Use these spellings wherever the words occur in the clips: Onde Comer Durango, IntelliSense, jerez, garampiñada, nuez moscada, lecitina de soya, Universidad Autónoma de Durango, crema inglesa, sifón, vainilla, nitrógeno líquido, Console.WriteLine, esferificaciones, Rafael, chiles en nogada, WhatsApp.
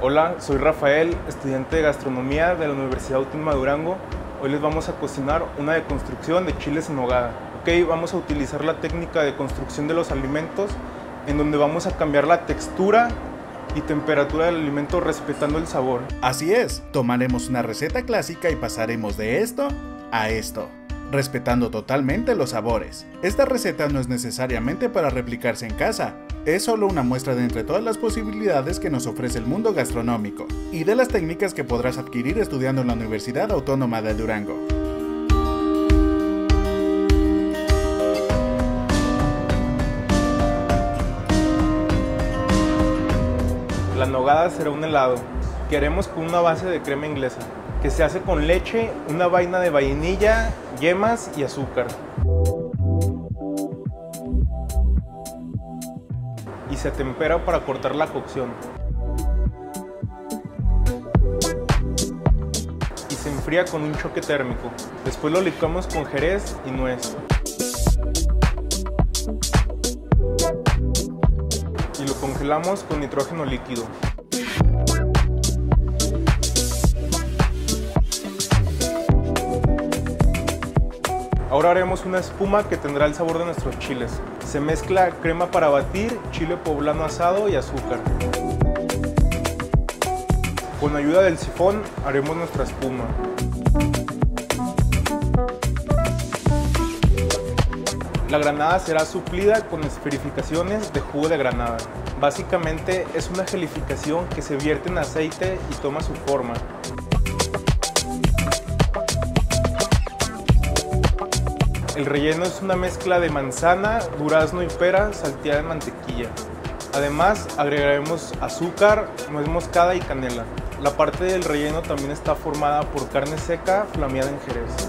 Hola, soy Rafael, estudiante de gastronomía de la Universidad Autónoma de Durango. Hoy les vamos a cocinar una deconstrucción de chiles en nogada. Vamos a utilizar la técnica de construcción de los alimentos, en donde vamos a cambiar la textura y temperatura del alimento respetando el sabor. Así es, tomaremos una receta clásica y pasaremos de esto a esto, respetando totalmente los sabores. Esta receta no es necesariamente para replicarse en casa, es solo una muestra de entre todas las posibilidades que nos ofrece el mundo gastronómico y de las técnicas que podrás adquirir estudiando en la Universidad Autónoma de Durango. La nogada será un helado que haremos con una base de crema inglesa, que se hace con leche, una vaina de vainilla, yemas y azúcar. Y se tempera para cortar la cocción. Y se enfría con un choque térmico. Después lo licuamos con jerez y nuez. Y lo congelamos con nitrógeno líquido. Ahora haremos una espuma que tendrá el sabor de nuestros chiles. Se mezcla crema para batir, chile poblano asado y azúcar. Con ayuda del sifón haremos nuestra espuma. La granada será suplida con esferificaciones de jugo de granada. Básicamente es una gelificación que se vierte en aceite y toma su forma. El relleno es una mezcla de manzana, durazno y pera salteada en mantequilla. Además, agregaremos azúcar, nuez moscada y canela. La parte del relleno también está formada por carne seca flameada en jerez.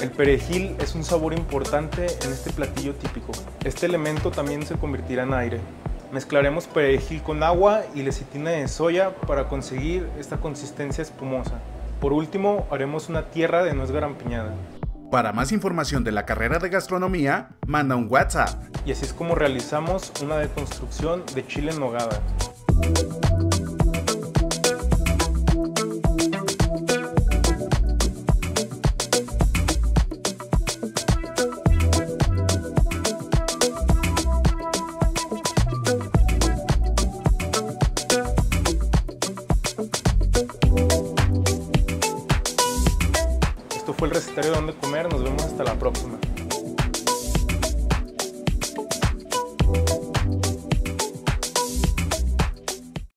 El perejil es un sabor importante en este platillo típico. Este elemento también se convertirá en aire. Mezclaremos perejil con agua y lecitina de soya para conseguir esta consistencia espumosa. Por último, haremos una tierra de nuez garampiñada. Para más información de la carrera de gastronomía, manda un WhatsApp. Y así es como realizamos una deconstrucción de chile en nogada. Esto fue el recetario de Dónde Comer, nos vemos hasta la próxima.